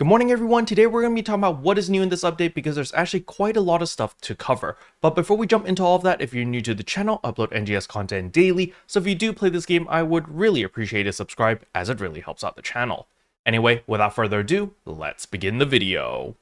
Good morning everyone, today we're going to be talking about what is new in this update because there's actually quite a lot of stuff to cover. But before we jump into all of that, if you're new to the channel, I upload NGS content daily, so if you do play this game, I would really appreciate a subscribe as it really helps out the channel. Anyway, without further ado, let's begin the video.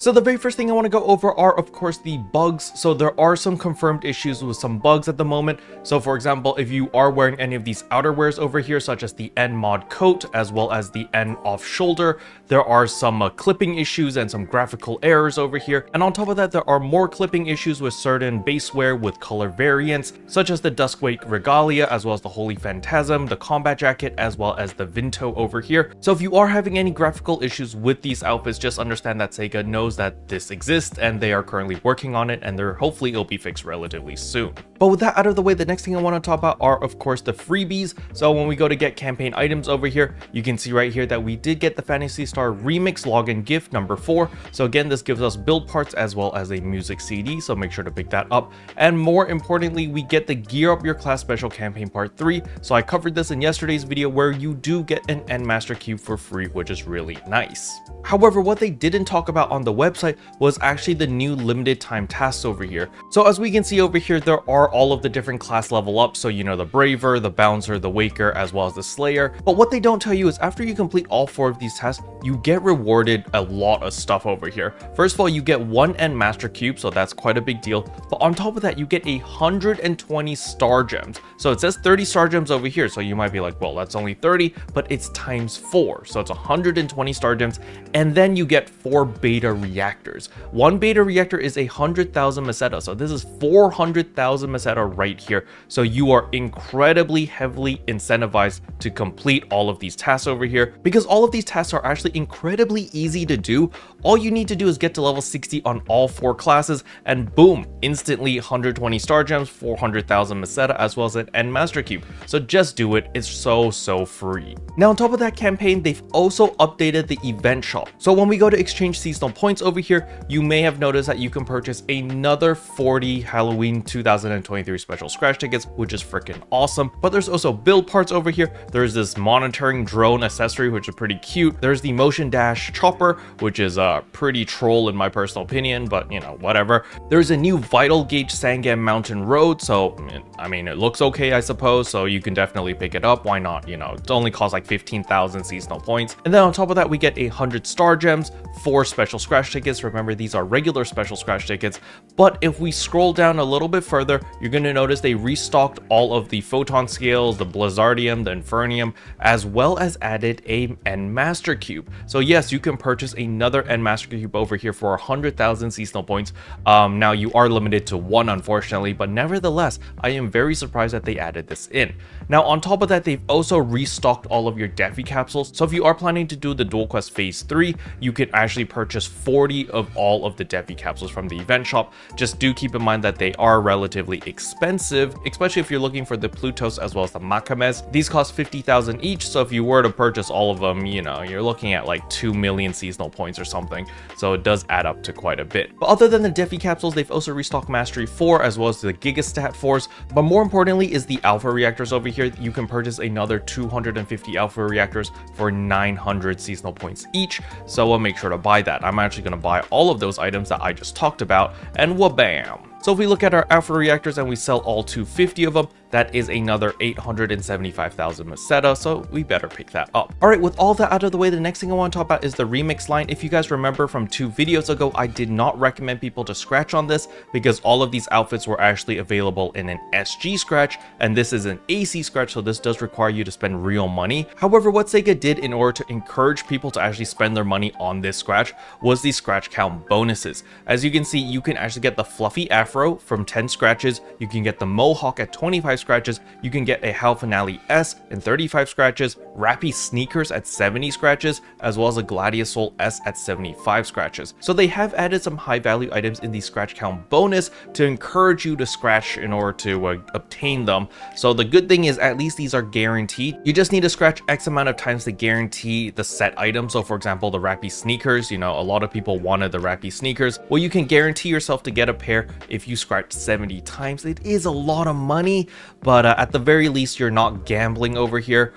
So the very first thing I want to go over are, of course, the bugs. So there are some confirmed issues with some bugs at the moment. So for example, if you are wearing any of these outerwears over here, such as the N-Mod coat, as well as the N-Off shoulder, there are some clipping issues and some graphical errors over here. And on top of that, there are more clipping issues with certain basewear with color variants, such as the Duskwake Regalia, as well as the Holy Phantasm, the Combat Jacket, as well as the Vinto over here. So if you are having any graphical issues with these outfits, just understand that Sega knows that this exists and they are currently working on it, and they're hopefully it'll be fixed relatively soon. But with that out of the way, the next thing I want to talk about are, of course, the freebies. So when we go to get campaign items over here, you can see right here that we did get the Fantasy Star Remix Login Gift number 4. So again, this gives us build parts as well as a music CD, so make sure to pick that up. And more importantly, we get the Gear Up Your Class Special Campaign Part 3. So I covered this in yesterday's video where you do get an N Master Cube for free, which is really nice. However, what they didn't talk about on the website was actually the new limited time tasks over here. So as we can see over here, there are all of the different class level ups. So, you know, the Braver, the Bouncer, the Waker, as well as the Slayer. But what they don't tell you is after you complete all 4 of these tasks, you get rewarded a lot of stuff over here. First of all, you get 1 N Master Cube, so that's quite a big deal. But on top of that, you get 120 Star Gems. So it says 30 Star Gems over here. So you might be like, well, that's only 30, but it's times 4. So it's 120 Star Gems. And then you get 4 Beta Reactors. 1 Beta Reactor is 100,000 Meseta. So this is 400,000 Meseta right here. So you are incredibly heavily incentivized to complete all of these tasks over here, because all of these tasks are actually incredibly easy to do. All you need to do is get to level 60 on all 4 classes, and boom, instantly 120 Star Gems, 400,000 Meseta, as well as an N Master Cube. So just do it. It's so free. Now on top of that campaign, they've also updated the event shop. So when we go to exchange seasonal points over here, you may have noticed that you can purchase another 40 Halloween 2023 special scratch tickets, which is freaking awesome. But there's also build parts over here. There's this Monitoring Drone accessory, which is pretty cute. There's the Motion Dash Chopper, which is pretty troll in my personal opinion, but you know, whatever. There's a new Vital Gauge Sangam Mountain Road. So, I mean, it looks okay, I suppose. So you can definitely pick it up. Why not? You know, it only costs like 15,000 seasonal points. And then on top of that, we get 100 Star Gems, 4 special scratch tickets. Remember, these are regular special scratch tickets. But if we scroll down a little bit further, you're going to notice they restocked all of the Photon Scales, the Blizzardium, the Infernium, as well as added a N Master Cube. So yes, you can purchase another N Master Cube over here for 100,000 seasonal points. Now you are limited to 1, unfortunately, but nevertheless, I am very surprised that they added this in. Now on top of that, they've also restocked all of your Deffy Capsules. So if you are planning to do the Dual Quest Phase 3, you can actually purchase 40 of all of the Deffy Capsules from the event shop. Just do keep in mind that they are relatively expensive, especially if you're looking for the Plutos as well as the Makames. These cost 50,000 each, so if you were to purchase all of them, you know, you're looking at like 2 million seasonal points or something, so it does add up to quite a bit. But other than the Deffy Capsules, they've also restocked Mastery 4 as well as the Gigastat 4s, but more importantly is the Alpha Reactors over here. You can purchase another 250 Alpha Reactors for 900 seasonal points each, so we'll make sure to buy that. I'm actually going to buy all of those items that I just talked about, and wha-bam! So if we look at our Alpha Reactors and we sell all 250 of them, that is another 875,000 Meseta, so we better pick that up. All right, with all that out of the way, the next thing I want to talk about is the remix line. If you guys remember from 2 videos ago, I did not recommend people to scratch on this because all of these outfits were actually available in an SG scratch, and this is an AC scratch, so this does require you to spend real money. However, what Sega did in order to encourage people to actually spend their money on this scratch was the scratch count bonuses. As you can see, you can actually get the fluffy afro from 10 scratches, you can get the mohawk at 25 scratches, you can get a Hal Finale S in 35 scratches, Rappy Sneakers at 70 scratches, as well as a Gladius Soul S at 75 scratches. So they have added some high value items in the scratch count bonus to encourage you to scratch in order to obtain them. So the good thing is at least these are guaranteed. You just need to scratch X amount of times to guarantee the set item. So for example, the Rappy Sneakers, you know, a lot of people wanted the Rappy Sneakers. Well, you can guarantee yourself to get a pair if if you scratch 70 times. It is a lot of money, but at the very least, you're not gambling over here.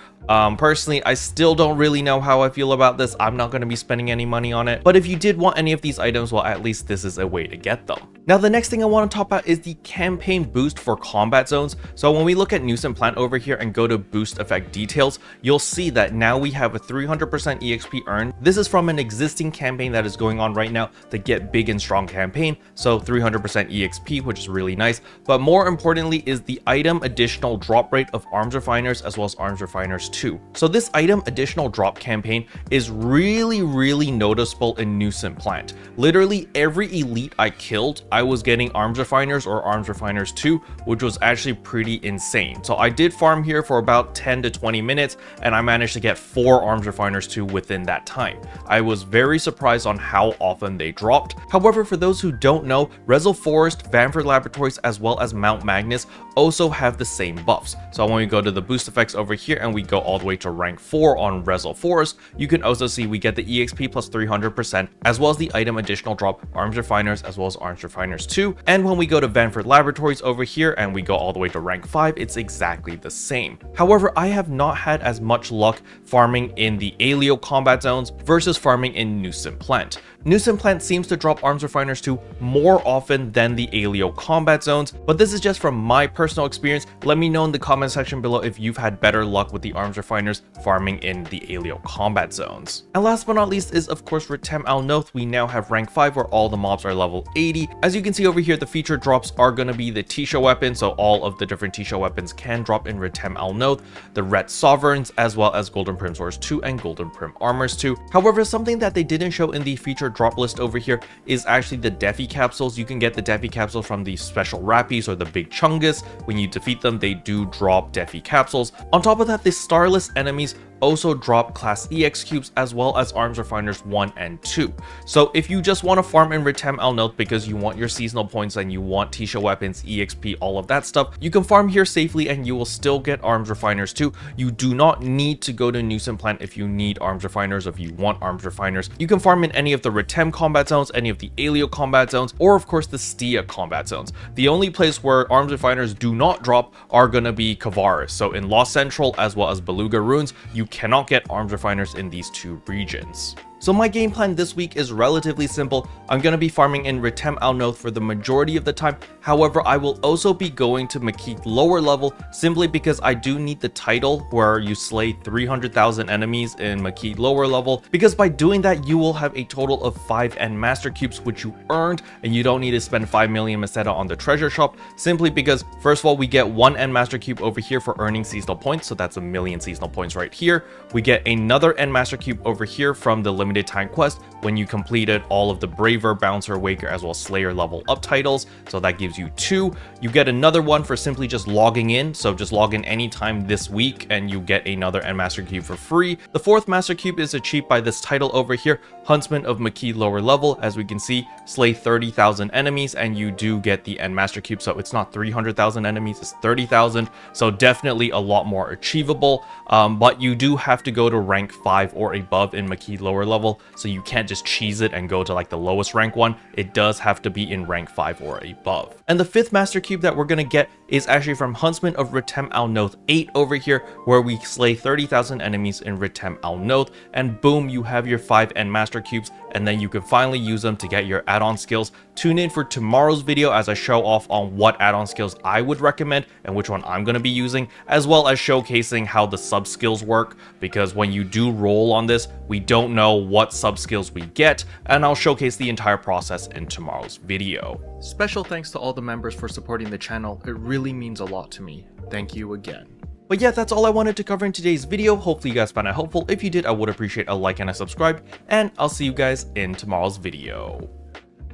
Personally, I still don't really know how I feel about this. I'm not going to be spending any money on it. But if you did want any of these items, well, at least this is a way to get them. Now, the next thing I want to talk about is the campaign boost for combat zones. So when we look at Newsom Plant over here and go to boost effect details, you'll see that now we have a 300% EXP earned. This is from an existing campaign that is going on right now, the Get Big and Strong campaign. So 300% EXP, which is really nice. But more importantly is the item additional drop rate of Arms Refiners as well as Arms Refiners 2. So this item additional drop campaign is really noticeable in Newsom Plant. Literally every elite I killed, I was getting Arms Refiners or Arms Refiners 2, which was actually pretty insane. So I did farm here for about 10 to 20 minutes and I managed to get 4 Arms Refiners 2 within that time. I was very surprised on how often they dropped. However, for those who don't know, Rezel Forest, Vanford Laboratories, as well as Mount Magnus also have the same buffs. So when we go to the boost effects over here and we go all the way to rank 4 on Rezel Forest, you can also see we get the EXP plus 300% as well as the item additional drop Arms Refiners as well as Arms Refiners 2. And when we go to Vanford Laboratories over here and we go all the way to rank 5, it's exactly the same. However, I have not had as much luck farming in the Aelio Combat Zones versus farming in Newsom Plant. Newsom Plant seems to drop Arms Refiners 2 more often than the Aelio Combat Zones, but this is just from my personal experience. Let me know in the comment section below if you've had better luck with the Arms Refiners farming in the Aelio Combat Zones. And last but not least is of course Retem Alnoth. We now have rank 5 where all the mobs are level 80. As you can see over here, the feature drops are going to be the Tisha weapons, so all of the different Tisha weapons can drop in Retem Alnoth, the Ret Sovereigns, as well as Golden Prim Swords 2 and Golden Prim Armors 2. However, something that they didn't show in the feature drop list over here is actually the Deffy Capsules. You can get the Deffy Capsules from the Special Rappies or the Big Chungus. When you defeat them, they do drop Deffy Capsules. On top of that, the Starless enemies also drop class EX cubes as well as Arms Refiners 1 and 2. So if you just want to farm in Retem Alnoth because you want your seasonal points and you want Tisha weapons, EXP, all of that stuff, you can farm here safely and you will still get Arms Refiners 2. You do not need to go to Newsom Plant if you need Arms Refiners, if you want Arms Refiners. You can farm in any of the Retem Combat Zones, any of the Aelio Combat Zones, or of course the Stia Combat Zones. The only place where Arms Refiners do not drop are going to be Kavaris. So in Lost Central as well as Beluga Ruins, you cannot get Arms Refiners in these two regions. So my game plan this week is relatively simple. I'm going to be farming in Retem Alnoth for the majority of the time. However, I will also be going to Makik Lower Level simply because I do need the title where you slay 300,000 enemies in Makik Lower Level, because by doing that you will have a total of 5 N Master Cubes which you earned, and you don't need to spend 5 million Meseta on the treasure shop, simply because first of all we get 1 N Master Cube over here for earning seasonal points, so that's 1,000,000 seasonal points right here. We get another N Master Cube over here from the limited time quest when you completed all of the Braver, Bouncer, Waker, as well as Slayer level up titles, so that gives you 2. You get another one for simply just logging in, so just log in anytime this week and you get another N Master Cube for free. The 4th Master Cube is achieved by this title over here, Huntsman of Makik Lower Level. As we can see, slay 30,000 enemies and you do get the N Master Cube, so it's not 300,000 enemies, it's 30,000, so definitely a lot more achievable, but you do have to go to rank 5 or above in Makik Lower Level. So you can't just cheese it and go to like the lowest rank one. It does have to be in rank 5 or above. And the 5th Master Cube that we're going to get is actually from Huntsman of Retem Alnoth 8 over here, where we slay 30,000 enemies in Retem Alnoth, and boom, you have your 5 N Master Cubes, and then you can finally use them to get your add-on skills. Tune in for tomorrow's video as I show off on what add-on skills I would recommend and which one I'm going to be using, as well as showcasing how the sub-skills work, because when you do roll on this, we don't know what sub-skills we get, and I'll showcase the entire process in tomorrow's video. Special thanks to all the members for supporting the channel. It really means a lot to me. Thank you again. But yeah, that's all I wanted to cover in today's video. Hopefully you guys found it helpful. If you did, I would appreciate a like and a subscribe, and I'll see you guys in tomorrow's video.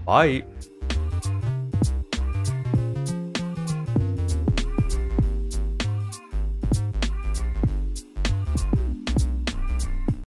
Bye!